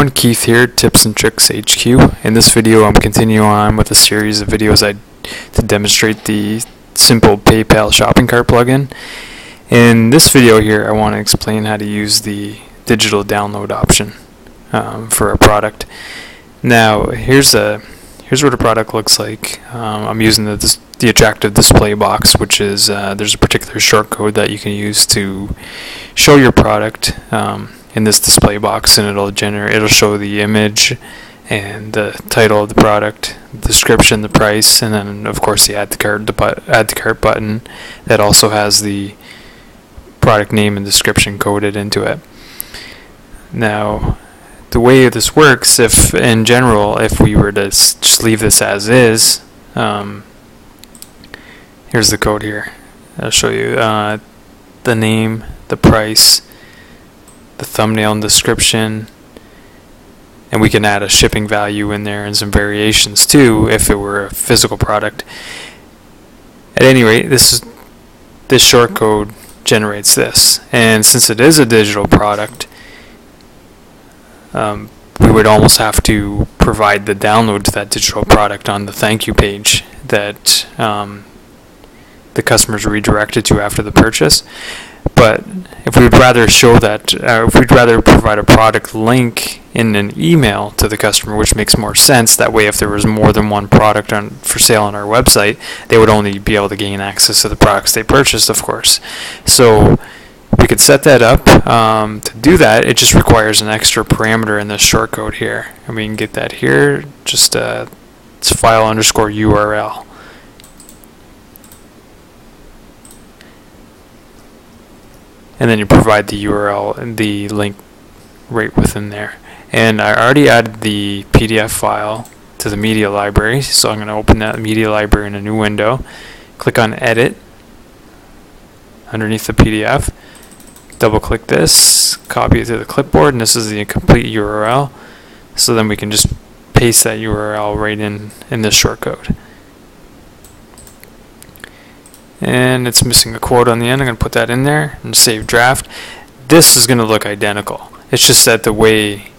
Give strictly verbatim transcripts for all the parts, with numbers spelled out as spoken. everyone, Keith here, Tips and Tricks H Q. In this video I'm continuing on with a series of videos I to demonstrate the simple PayPal shopping cart plugin. In this video here I want to explain how to use the digital download option um, for a product. Now here's a here's what a product looks like. Um, I'm using the, the attractive display box, which is uh, there's a particular shortcode that you can use to show your product Um, in this display box, and it'll generate it'll show the image and the title of the product, description, the price, and then of course the add to cart the but add to cart button that also has the product name and description coded into it. Now the way this works, if in general if we were to just leave this as is, um, here's the code here. I'll show you uh, the name, the price, the thumbnail and description, and we can add a shipping value in there and some variations too if it were a physical product. At any rate, this is this shortcode generates this, and since it is a digital product, um, we would almost have to provide the download to that digital product on the thank you page that um, the customers are redirected to after the purchase. But if we'd rather show that, uh, if we'd rather provide a product link in an email to the customer, which makes more sense, that way if there was more than one product on, for sale on our website, they would only be able to gain access to the products they purchased, of course. So we could set that up. Um, to do that, it just requires an extra parameter in this shortcode here, and we can get that here. Just uh, it's file underscore U R L. And then you provide the U R L and the link right within there. And I already added the P D F file to the media library, so I'm going to open that media library in a new window. Click on Edit underneath the P D F. Double click this, copy it to the clipboard, and this is the complete U R L. So then we can just paste that U R L right in, in this shortcode. And it's missing a quote on the end. I'm going to put that in there and save draft. This is going to look identical. It's just that the way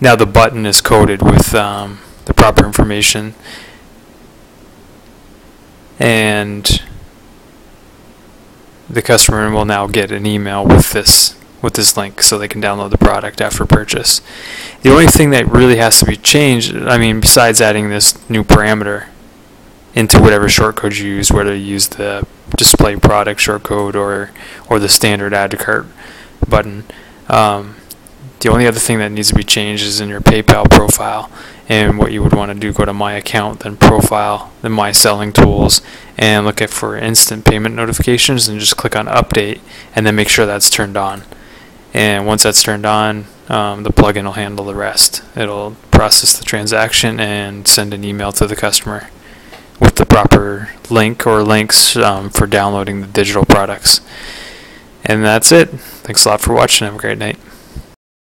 now the button is coded with um, the proper information, and the customer will now get an email with this with this link so they can download the product after purchase. The only thing that really has to be changed, I mean, besides adding this new parameter into whatever shortcode you use, whether you use the display product shortcode or or the standard add to cart button. Um, the only other thing that needs to be changed is in your PayPal profile, and what you would want to do, go to My Account, then Profile, then My Selling Tools, and look at for instant payment notifications, and just click on Update, and then make sure that's turned on. And once that's turned on, um, the plugin will handle the rest. It'll process the transaction and send an email to the customer with the proper link or links um, for downloading the digital products. And that's it. Thanks a lot for watching. Have a great night.